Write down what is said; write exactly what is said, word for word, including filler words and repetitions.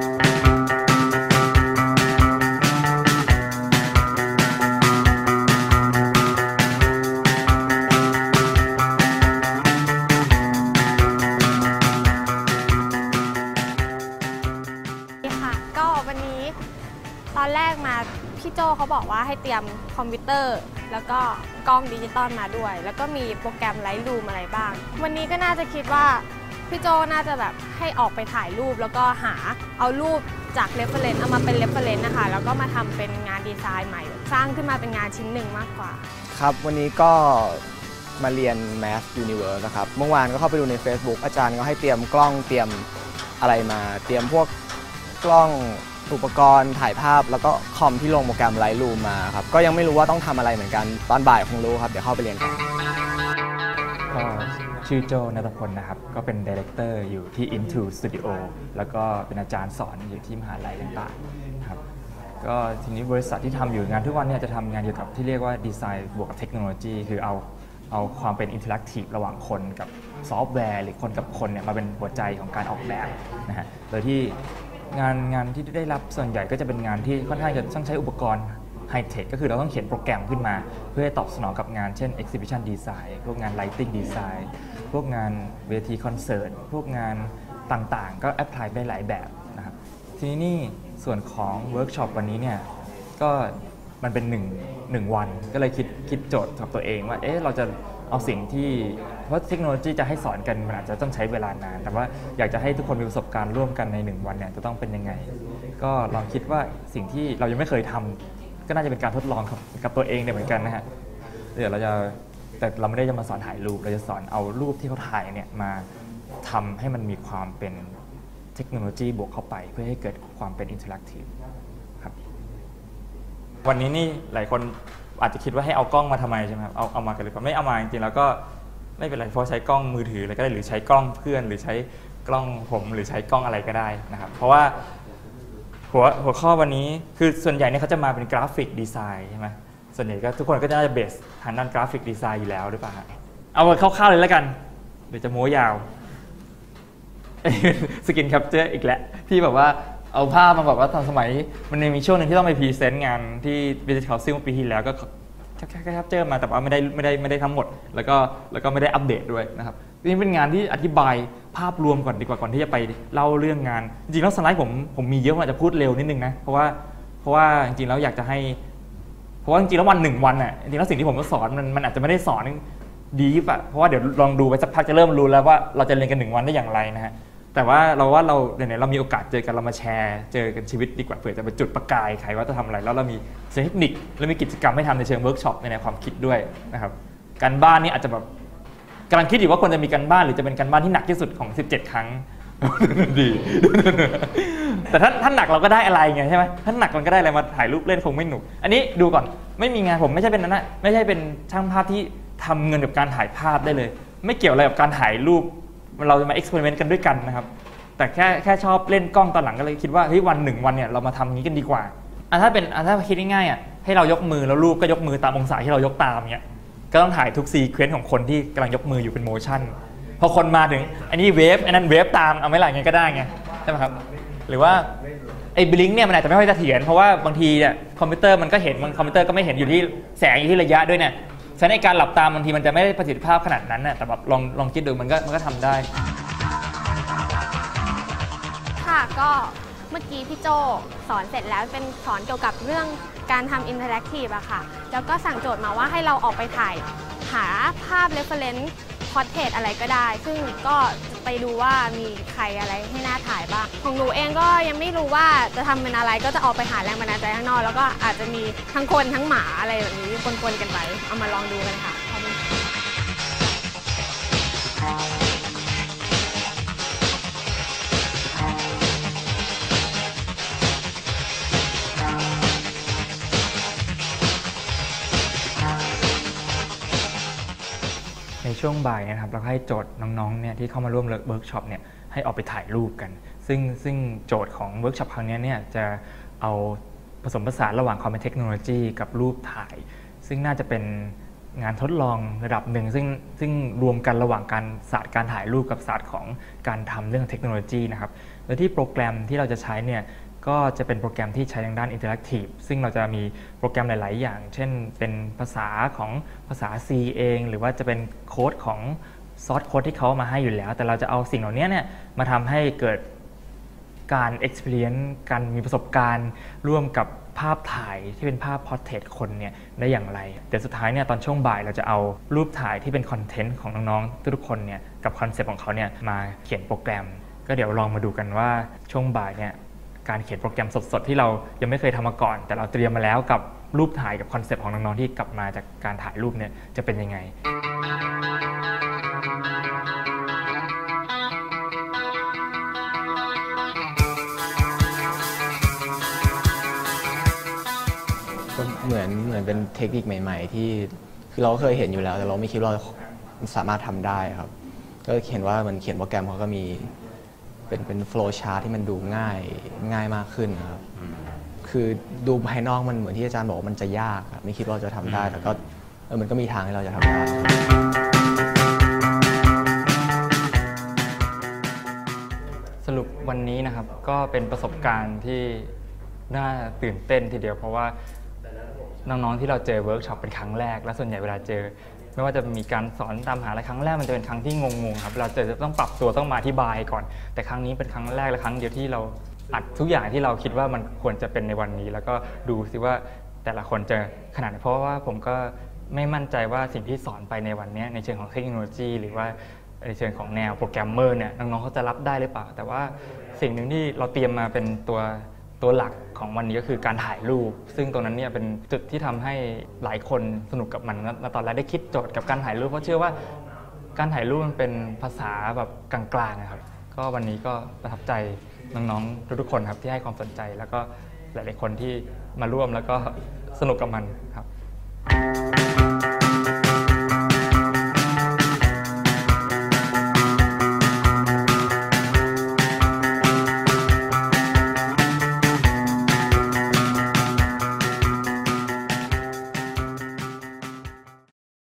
ตอนแรกมาพี่โจ้เขาบอกว่าให้เตรียมคอมพิวเตอร์แล้วก็กล้องดิจิตอลมาด้วยแล้วก็มีโปรแกรมไลท์รูมอะไรบ้างวันนี้ก็น่าจะคิดว่าพี่โจ้น่าจะแบบให้ออกไปถ่ายรูปแล้วก็หาเอารูปจากเรฟเฟอเรนซ์เอามาเป็นเรฟเฟอเรนซ์นะคะแล้วก็มาทำเป็นงานดีไซน์ใหม่สร้างขึ้นมาเป็นงานชิ้นหนึ่งมากกว่าครับวันนี้ก็มาเรียน Math Universe นะครับเมื่อวานก็เข้าไปดูใน Facebook อาจารย์ก็ให้เตรียมกล้องเตรียมอะไรมาเตรียมพวกกล้องอุปกรณ์ถ่ายภาพแล้วก็คอมที่ลงโปรแกรม Lightroom มาครับก็ยังไม่รู้ว่าต้องทำอะไรเหมือนกันตอนบ่ายคงรู้ครับเดี๋ยวเข้าไปเรียนกันก็ชื่อโจณัฐพลนะครับก็เป็นไดเรคเตอร์อยู่ที่ Into Studio แล้วก็เป็นอาจารย์สอนอยู่ที่มหาลัยต่างๆครับก็ทีนี้บริษัทที่ทำอยู่งานทุกวันเนี่ยจะทำงานเกี่ยวกับที่เรียกว่าดีไซน์บวกกับเทคโนโลยีคือเอาเอาความเป็นอินเทอร์แอคทีฟระหว่างคนกับซอฟต์แวร์หรือคนกับคนเนี่ยมาเป็นหัวใจของการออกแบบนะฮะโดยที่งานงานที่ได้รับส่วนใหญ่ก็จะเป็นงานที่ค่อนข้างจะต้องใช้อุปกรณ์ไฮเทคก็คือเราต้องเขียนโปรแกรมขึ้นมาเพื่อให้ตอบสนองกับงานเช่น Exhibition Design พวกงาน Lighting Design พวกงานเวทีคอนเสิร์ตพวกงานต่างๆก็แอพพลายได้หลายแบบนะครับทีนี้นี่ส่วนของเวิร์กช็อปวันนี้เนี่ยก็มันเป็น หนึ่ง หนึ่ง วันก็เลยคิดคิดโจทย์กับตัวเองว่าเอ๊ะเราจะเอาสิ่งที่เพราะเทคโนโลยีจะให้สอนกันมันอาจจะต้องใช้เวลานานแต่ว่าอยากจะให้ทุกคนมีประสบการณ์ร่วมกันในหนึ่งวันเนี่ยจะต้องเป็นยังไงก็ลองคิดว่าสิ่งที่เรายังไม่เคยทำก็น่าจะเป็นการทดลองกับตัวเองเนี่ยเหมือนกันนะฮะเดี๋ยวเราจะแต่เราไม่ได้จะมาสอนถ่ายรูปเราจะสอนเอารูปที่เขาถ่ายเนี่ยมาทำให้มันมีความเป็นเทคโนโลยีบวกเข้าไปเพื่อให้เกิดความเป็นอินเทอร์แอคทีฟครับวันนี้นี่หลายคนอาจจะคิดว่าให้เอากล้องมาทำไมใช่ไหมครับเอาเอามากันเลยไม่เอามาจริงๆแล้วก็ไม่เป็นไรเพราะใช้กล้องมือถืออะไรก็ได้หรือใช้กล้องเพื่อนหรือใช้กล้องผมหรือใช้กล้องอะไรก็ได้นะครับเพราะว่าหัวหัวข้อวันนี้คือส่วนใหญ่เนี่ยเขาจะมาเป็นกราฟิกดีไซน์ใช่ไหมส่วนใหญ่ก็ทุกคนก็น่าจะเบสทางด้านกราฟิกดีไซน์อยู่แล้วหรือเปล่าเอาคร่าวๆเลยแล้วกันเดี๋ยวจะโม้ยาวสกินแคปเจอร์อีกแล้วที่แบบว่าเอาภาพมาบอกว่าตอนสมัยมันมีช่วงหนึ่งที่ต้องไปพรีเซนต์งานที่วิทยาลัยเขาซิ่งปีที่แล้วก็แค่แค่แคปเจอร์มาแต่ว่าไม่ได้ไม่ได้ไม่ได้ทั้งหมดแล้วก็แล้วก็ไม่ได้อัปเดตด้วยนะครับนี่เป็นงานที่อธิบายภาพรวมก่อนดีกว่าก่อนที่จะไปเล่าเรื่องงานจริงๆแล้วสไลด์ผมผมมีเยอะอาจจะพูดเร็วนิดนึงนะเพราะว่าเพราะว่าจริงๆแล้วอยากจะให้เพราะว่าจริงๆแล้ววันหนึ่งวันอ่ะจริงๆแล้วสิ่งที่ผมสอนมันมันอาจจะไม่ได้สอนดีป่ะเพราะว่าเดี๋ยวลองดูไปสักพักจะเริ่มรู้แล้วว่าเราจะเรียนกันหนึ่งวันได้อย่างไรนะฮะแต่ว่าเราว่าเราเนี่ยเรามีโอกาสเจอกันเรามาแชร์เจอกันชีวิตดีกว่าเผื่อจะไปจุดประกายใครว่าจะทำอะไรแล้วเรามีเทคนิคและมีกิจกรรมให้ทำในเชิงเวิร์กช็อปในแนวความคิดด้วยนะครับการบ้านนี่อาจจะแบบกำลังคิดอยู่ว่าควรจะมีการบ้านหรือจะเป็นการบ้านที่หนักที่สุดของสิบเจ็ดครั้งดีแต่ถ้าท่านหนักเราก็ได้อะไรไงใช่ไหมท่านหนักมันก็ได้อะไรมาถ่ายรูปเล่นคงไม่หนุกอันนี้ดูก่อนไม่มีงานผมไม่ใช่เป็นนั้นนะไม่ใช่เป็นช่างภาพที่ทำเงินกับการถ่ายภาพได้เลยไม่เกี่ยวอะไรกับการถ่ายรูปเราจะมาเอ็กซ์เพร์เมนต์กันด้วยกันนะครับแต่แค่แค่ชอบเล่นกล้องตอนหลังก็เลยคิดว่าเฮ้ยวันหนึ่งวันเนี่ยเรามาทำนี้กันดีกว่าอ่ะถ้าเป็นอ่ะถ้าคิดง่ายๆอ่ะให้เรายกมือแล้วรูปก็ยกมือตามองศาที่เรายกตามเนี่ยก็ต้องถ่ายทุกซีเควนซ์ของคนที่กำลังยกมืออยู่เป็นโมชั่นพอคนมาถึงอันนี้เวฟอันนั้นเวฟตามเอาไม่หลังไงก็ได้ไงใช่ไหมครับหรือว่าไอ้บลิงเนี่ยมันอาจจะไม่ค่อยเสถียรเพราะว่าบางทีเนี่ยคอมพิวเตอร์มันก็เห็นบางคอมพิวเตอร์ก็ไม่เห็นอยู่ที่แสงอยู่ที่ระยะด้วยเนี่ยฉะนั้นการหลับตาบางทีมันจะไม่ได้ประสิทธิภาพขนาดนั้นนะแต่แบบลองลองคิดดูมันก็มันก็ทำได้ค่ะก็เมื่อกี้พี่โจสอนเสร็จแล้วเป็นสอนเกี่ยวกับเรื่องการทำอินเทอร์แอคทีฟอะค่ะแล้วก็สั่งโจทย์มาว่าให้เราออกไปถ่ายหาภาพเรฟเฟอเรนซ์พอร์เทรตอะไรก็ได้ซึ่งก็ไปดูว่ามีใครอะไรให้น่าถ่ายบ้างของหนูเองก็ยังไม่รู้ว่าจะทำเป็นอะไรก็จะออกไปหาแรงบันดาลใจข้างนอกแล้วก็อาจจะมีทั้งคนทั้งหมาอะไรแบบนี้ปนๆกันไปเอามาลองดูกันค่ะในช่วงบ่ายนะครับเราให้โจทย์น้องๆเนี่ยที่เข้ามาร่วมเวิร์กช็อปเนี่ยให้ออกไปถ่ายรูปกันซึ่งซึ่งโจทย์ของเวิร์กช็อปครั้งนี้เนี่ยจะเอาผสมผสานระหว่างความเป็นเทคโนโลยีกับรูปถ่ายซึ่งน่าจะเป็นงานทดลองระดับหนึ่งซึ่งซึ่งรวมกันระหว่างการศาสตร์การถ่ายรูปกับศาสตร์ของการทำเรื่องเทคโนโลยีนะครับ และที่โปรแกรมที่เราจะใช้เนี่ยก็จะเป็นโปรแกรมที่ใช้ทางด้านอินเทอร์แอคทีฟซึ่งเราจะมีโปรแกรมหลายๆอย่างเช่นเป็นภาษาของภาษา C เองหรือว่าจะเป็นโค้ดของซอสโค้ดที่เขามาให้อยู่แล้วแต่เราจะเอาสิ่งเหล่านี้เนี่ยมาทำให้เกิดการ experience การมีประสบการณ์ร่วมกับภาพถ่ายที่เป็นภาพ portrait คนเนี่ยได้อย่างไรเดี๋ยวสุดท้ายเนี่ยตอนช่วงบ่ายเราจะเอารูปถ่ายที่เป็นคอนเทนต์ของน้องๆทุกคนเนี่ยกับคอนเซปต์ของเขาเนี่ยมาเขียนโปรแกรมก็เดี๋ยวลองมาดูกันว่าช่วงบ่ายเนี่ยการเขียนโปรแกรมสดๆที่เรายังไม่เคยทำมาก่อนแต่เราเตรียมมาแล้วกับรูปถ่ายกับคอนเซปต์ของน้องๆที่กลับมาจากการถ่ายรูปเนี่ยจะเป็นยังไงเหมือนเหมือนเป็นเทคนิคใหม่ๆที่คือเราเคยเห็นอยู่แล้วแต่เราไม่คิดว่าสามารถทำได้ครับก็เห็นว่ามันเขียนโปรแกรมเขาก็มีเป็นเป็นโฟล์ชาร์ทที่มันดูง่ายง่ายมากขึ้นครับคือดูภายนอกมันเหมือนที่อาจารย์บอกว่ามันจะยากไม่คิดว่าจะทำได้แต่ก็เออมันก็มีทางให้เราจะทำได้สรุปวันนี้นะครับก็เป็นประสบการณ์ที่น่าตื่นเต้นทีเดียวเพราะว่าน้องๆที่เราเจอเวิร์กช็อปเป็นครั้งแรกและส่วนใหญ่เวลาเจอไม่ว่าจะมีการสอนตามหาอะไรครั้งแรกมันจะเป็นครั้งที่งงๆครับเราจะต้องปรับตัวต้องมาอธิบายก่อนแต่ครั้งนี้เป็นครั้งแรกและครั้งเดียวที่เราอัดทุกอย่างที่เราคิดว่ามันควรจะเป็นในวันนี้แล้วก็ดูซิว่าแต่ละคนจะขนาดเพราะว่าผมก็ไม่มั่นใจว่าสิ่งที่สอนไปในวันนี้ในเชิงของเทคโนโลยีหรือว่าในเชิงของแนวโปรแกรมเมอร์เนี่ยน้องๆเขาจะรับได้หรือเปล่าแต่ว่าสิ่งหนึ่งที่เราเตรียมมาเป็นตัวตัวหลักของวันนี้ก็คือการถ่ายรูปซึ่งตรงนั้นเนี่ยเป็นจุดที่ทำให้หลายคนสนุกกับมันนะตอนแรกได้คิดโจทย์กับการถ่ายรูปเพราะเชื่อว่าการถ่ายรูปมันเป็นภาษาแบบกลางๆนะครับก็วันนี้ก็ประทับใจน้องๆทุกคนครับที่ให้ความสนใจแล้วก็หลายๆคนที่มาร่วมแล้วก็สนุกกับมันครับ